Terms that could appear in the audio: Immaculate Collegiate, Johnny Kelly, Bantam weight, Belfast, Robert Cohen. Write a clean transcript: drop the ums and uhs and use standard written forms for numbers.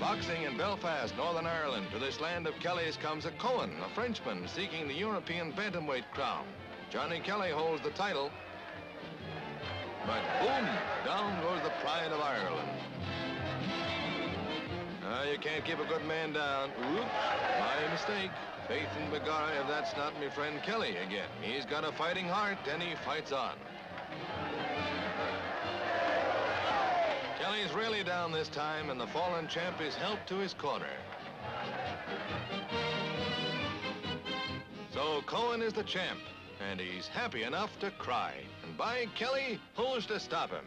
Boxing in Belfast, Northern Ireland, to this land of Kellys comes a Cohen, a Frenchman, seeking the European bantamweight crown. Johnny Kelly holds the title, but boom, down goes the pride of Ireland. You can't keep a good man down. Oops, my mistake. Faith and begorra if that's not me friend Kelly again. He's got a fighting heart, and he fights on. Kelly's really down this time, and the fallen champ is helped to his corner. So Cohen is the champ, and he's happy enough to cry. And by Kelly, who's to stop him?